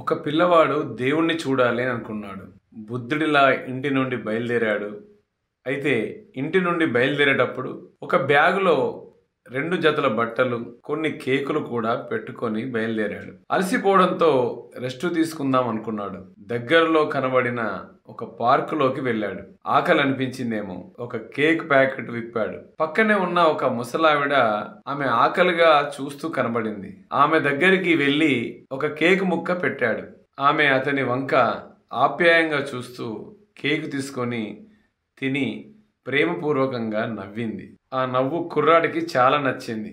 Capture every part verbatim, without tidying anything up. ఒక పిల్లవాడు దేవుణ్ణి చూడాలి అనుకున్నాడు. బుద్ధుడిలా ఇంటి నుండి బయలుదేరాడు. అయితే ఇంటి నుండి బయలుదేరేటప్పుడు ఒక బ్యాగులో రెండు జతల బట్టలు, కొన్ని కేకులు కూడా పెట్టుకొని బయలుదేరాడు. అలసిపోవడంతో రెస్ట్ తీసుకుందాం అనుకున్నాడు. దగ్గరలో కనబడిన ఒక పార్కులోకి వెళ్ళాడు. ఆకలి అనిపించిందేమో ఒక కేక్ ప్యాకెట్ విప్పాడు. పక్కనే ఉన్న ఒక ముసలావిడ ఆమె ఆకలిగా చూస్తూ కనబడింది. ఆమె దగ్గరికి వెళ్ళి ఒక కేక్ ముక్క పెట్టాడు. ఆమె అతని వంక ఆప్యాయంగా చూస్తూ కేక్ తీసుకొని తిని ప్రేమపూర్వకంగా నవ్వింది. ఆ నవ్వు కుర్రాడికి చాలా నచ్చింది.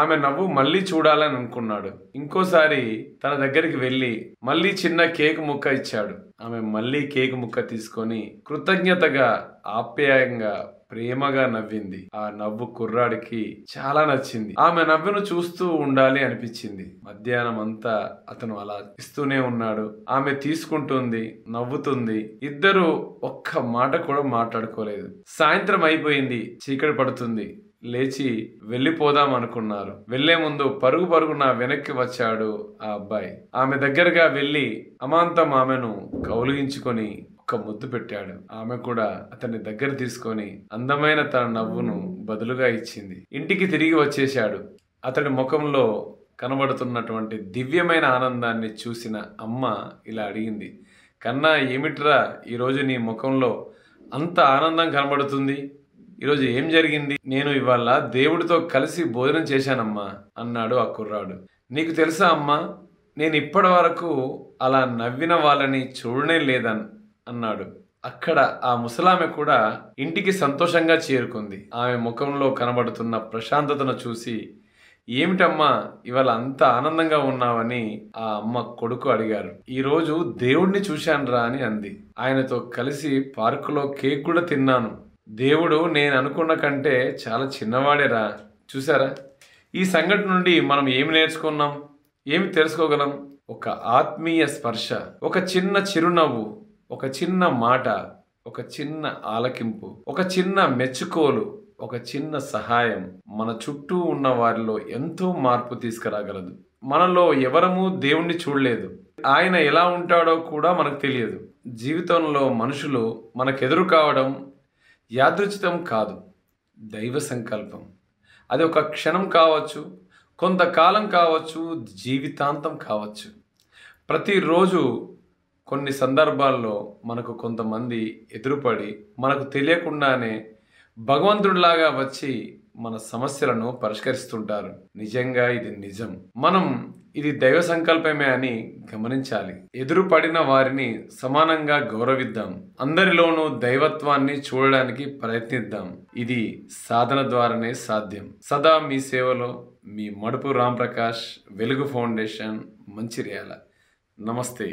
ఆమె నవ్వు మళ్ళీ చూడాలని అనుకున్నాడు. ఇంకోసారి తన దగ్గరికి వెళ్ళి మళ్ళీ చిన్న కేక్ ముక్క ఇచ్చాడు. ఆమె మళ్ళీ కేక్ ముక్క తీసుకొని కృతజ్ఞతగా ఆప్యాయంగా ప్రేమగా నవ్వింది. ఆ నవ్వు కుర్రాడికి చాలా నచ్చింది. ఆమె నవ్వును చూస్తూ ఉండాలి అనిపించింది. మధ్యాహ్నం అంతా అతను అలా ఇస్తూనే ఉన్నాడు. ఆమె తీసుకుంటుంది, నవ్వుతుంది. ఇద్దరు ఒక్క మాట కూడా మాట్లాడుకోలేదు. సాయంత్రం అయిపోయింది, చీకటి పడుతుంది. లేచి వెళ్ళిపోదాం అనుకున్నారు. వెళ్లే ముందు పరుగు పరుగున వెనక్కి వచ్చాడు ఆ అబ్బాయి. ఆమె దగ్గరగా వెళ్ళి అమాంతం ఆమెను కౌలించుకొని ఒక ముద్దు పెట్టాడు. ఆమె కూడా అతన్ని దగ్గర తీసుకొని అందమైన తన నవ్వును బదులుగా ఇచ్చింది. ఇంటికి తిరిగి వచ్చేశాడు. అతని ముఖంలో కనబడుతున్నటువంటి దివ్యమైన ఆనందాన్ని చూసిన అమ్మ ఇలా అడిగింది, కన్నా ఏమిట్రా ఈరోజు నీ ముఖంలో అంత ఆనందం కనబడుతుంది? ఈరోజు ఏం జరిగింది? నేను ఇవాళ దేవుడితో కలిసి భోజనం చేశానమ్మా అన్నాడు ఆ కుర్రాడు. నీకు తెలుసా అమ్మా, నేను ఇప్పటి వరకు అలా నవ్విన వాళ్ళని చూడనే లేదన్ అన్నాడు. అక్కడ ఆ ముసలామె కూడా ఇంటికి సంతోషంగా చేరుకుంది. ఆమె ముఖంలో కనబడుతున్న ప్రశాంతతను చూసి, ఏమిటమ్మా ఇవాళ అంత ఆనందంగా ఉన్నావని ఆ అమ్మ కొడుకు అడిగారు. ఈరోజు దేవుడిని చూశానురా అని అంది. ఆయనతో కలిసి పార్కులో కేక్ కూడా తిన్నాను. దేవుడు నేను అనుకున్న కంటే చాలా చిన్నవాడేరా. చూసారా, ఈ సంఘటన నుండి మనం ఏమి నేర్చుకున్నాం, ఏమి తెలుసుకోగలం? ఒక ఆత్మీయ స్పర్శ, ఒక చిన్న చిరునవ్వు, ఒక చిన్న మాట, ఒక చిన్న ఆలకింపు, ఒక చిన్న మెచ్చుకోలు, ఒక చిన్న సహాయం మన చుట్టూ ఉన్న వారిలో ఎంతో మార్పు తీసుకురాగలదు. మనలో ఎవరమూ దేవుణ్ణి చూడలేదు. ఆయన ఎలా ఉంటాడో కూడా మనకు తెలియదు. జీవితంలో మనుషులు మనకెదురు కావడం యాదృచ్ఛితం కాదు, దైవ సంకల్పం. అది ఒక క్షణం కావచ్చు, కొంతకాలం కావచ్చు, జీవితాంతం కావచ్చు. ప్రతిరోజు కొన్ని సందర్భాల్లో మనకు కొంతమంది ఎదురుపడి మనకు తెలియకుండానే భగవంతుడిలాగా వచ్చి మన సమస్యలను పరిష్కరిస్తుంటారు. నిజంగా ఇది నిజం. మనం ఇది దైవ సంకల్పమే అని గమనించాలి. ఎదురుపడిన వారిని సమానంగా గౌరవిద్దాం. అందరిలోనూ దైవత్వాన్ని చూడడానికి ప్రయత్నిద్దాం. ఇది సాధన ద్వారానే సాధ్యం. సదా మీ సేవలో మీ మడుపు రామ్ ప్రకాష్, వెలుగు ఫౌండేషన్, మంచిర్యాల. నమస్తే.